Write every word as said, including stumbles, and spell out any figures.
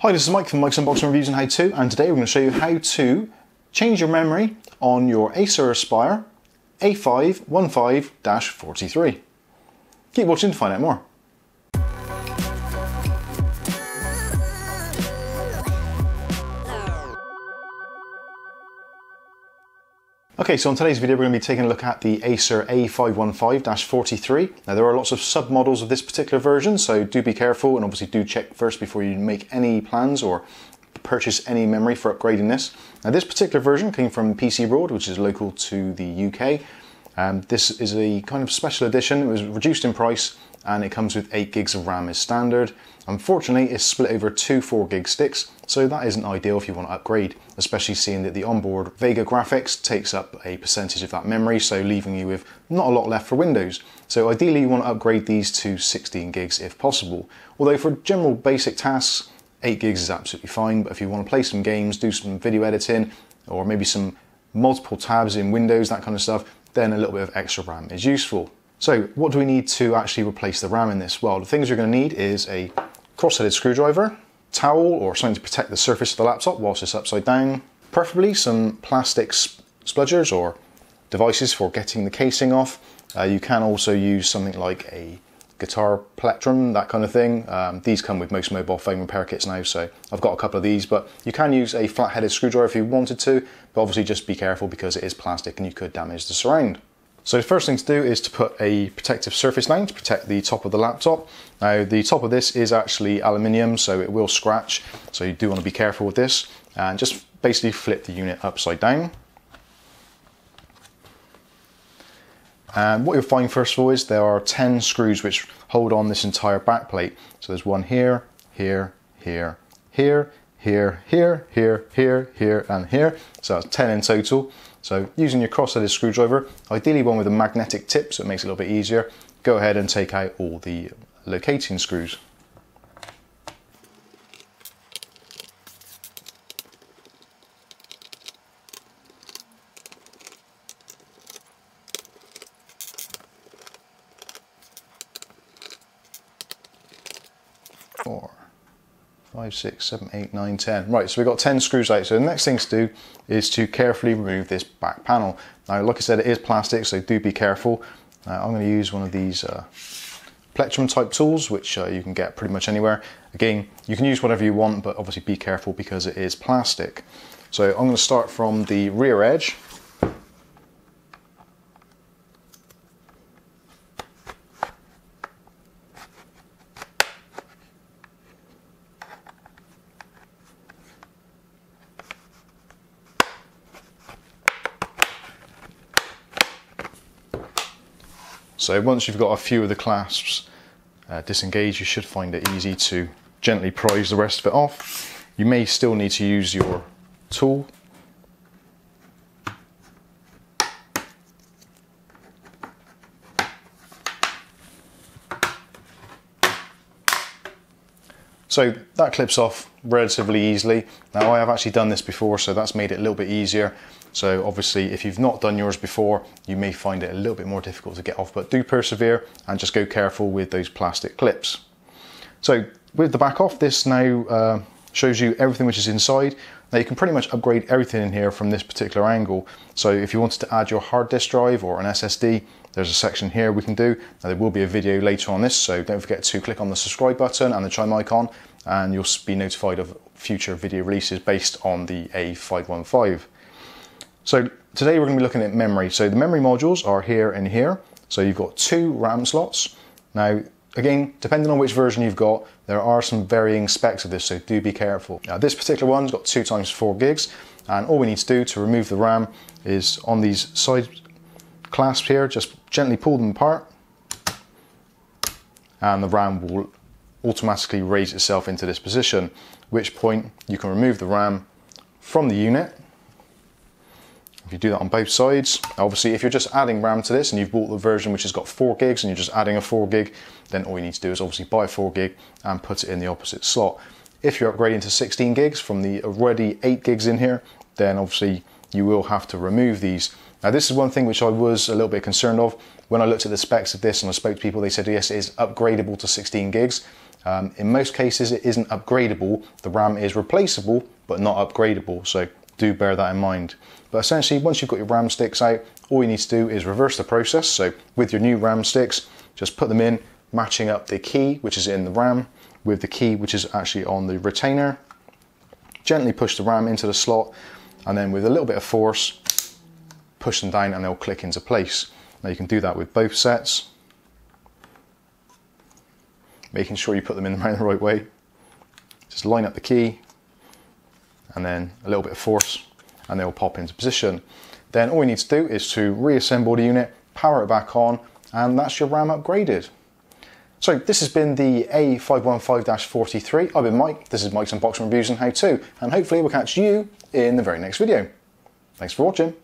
Hi, this is Mike from Mike's Unboxing Reviews and How To, and today we're going to show you how to change your memory on your Acer Aspire A five one five dash forty-three. Keep watching to find out more. Okay, so in today's video we're going to be taking a look at the Acer A five one five dash forty-three. Now there are lots of sub-models of this particular version, so do be careful and obviously do check first before you make any plans or purchase any memory for upgrading this. Now this particular version came from P C World, which is local to the U K. Um, this is a kind of special edition. It was reduced in price and it comes with eight gigs of RAM as standard. Unfortunately, it's split over two four gig sticks, so that isn't ideal if you want to upgrade, especially seeing that the onboard Vega graphics takes up a percentage of that memory, so leaving you with not a lot left for Windows. So ideally you want to upgrade these to sixteen gigs if possible. Although for general basic tasks, eight gigs is absolutely fine, but if you want to play some games, do some video editing, or maybe some multiple tabs in Windows, that kind of stuff, then a little bit of extra RAM is useful. So what do we need to actually replace the RAM in this? Well, the things you're going to need is a cross-headed screwdriver, towel or something to protect the surface of the laptop whilst it's upside down, preferably some plastic spludgers or devices for getting the casing off. Uh, you can also use something like a guitar plectrum, that kind of thing. Um, these come with most mobile phone repair kits now, so I've got a couple of these, but you can use a flat-headed screwdriver if you wanted to, but obviously just be careful because it is plastic and you could damage the surround. So the first thing to do is to put a protective surface down to protect the top of the laptop. Now the top of this is actually aluminium, so it will scratch, so you do want to be careful with this, and just basically flip the unit upside down. And what you'll find first of all is there are ten screws which hold on this entire back plate. So there's one here, here, here, here, here, here, here, here, here, and here. So that's ten in total. So using your cross-headed screwdriver, ideally one with a magnetic tip so it makes it a little bit easier, go ahead and take out all the locating screws. Four, five, six, seven, eight, nine, ten. Right, so we've got ten screws out. So the next thing to do is to carefully remove this back panel. Now, like I said, it is plastic, so do be careful. Uh, I'm going to use one of these uh, plectrum type tools, which uh, you can get pretty much anywhere. Again, you can use whatever you want, but obviously be careful because it is plastic. So I'm going to start from the rear edge. So once you've got a few of the clasps uh, disengaged, you should find it easy to gently prise the rest of it off. You may still need to use your tool. So that clips off relatively easily. Now I have actually done this before, so that's made it a little bit easier. So obviously if you've not done yours before, you may find it a little bit more difficult to get off, but do persevere and just go careful with those plastic clips. So with the back off, this now uh, shows you everything which is inside. Now you can pretty much upgrade everything in here from this particular angle. So if you wanted to add your hard disk drive or an S S D, there's a section here we can do. Now there will be a video later on this, so don't forget to click on the subscribe button and the chime icon, and you'll be notified of future video releases based on the A five one five. So today we're going to be looking at memory. So the memory modules are here and here. So you've got two RAM slots. Now, again, depending on which version you've got, there are some varying specs of this, so do be careful. Now, this particular one's got two times four gigs, and all we need to do to remove the RAM is on these side clasps here, just gently pull them apart, and the RAM will automatically raise itself into this position, at which point you can remove the RAM from the unit. If you do that on both sides, obviously if you're just adding RAM to this and you've bought the version which has got four gigs and you're just adding a four gig, then all you need to do is obviously buy a four gig and put it in the opposite slot. If you're upgrading to sixteen gigs from the already eight gigs in here, then obviously you will have to remove these. Now this is one thing which I was a little bit concerned of. When I looked at the specs of this and I spoke to people, they said yes, it is upgradable to sixteen gigs. Um, in most cases, it isn't upgradable. The RAM is replaceable, but not upgradable. So do bear that in mind. But essentially, once you've got your RAM sticks out, all you need to do is reverse the process. So with your new RAM sticks, just put them in, matching up the key, which is in the RAM, with the key, which is actually on the retainer. Gently push the RAM into the slot, and then with a little bit of force, push them down and they'll click into place. Now you can do that with both sets, making sure you put them in around the right way. Just line up the key, and then a little bit of force, and they'll pop into position. Then all you need to do is to reassemble the unit, power it back on, and that's your RAM upgraded. So this has been the A five one five dash forty-three. I've been Mike, this is Mike's Unboxing Reviews and How To, and hopefully we'll catch you in the very next video. Thanks for watching.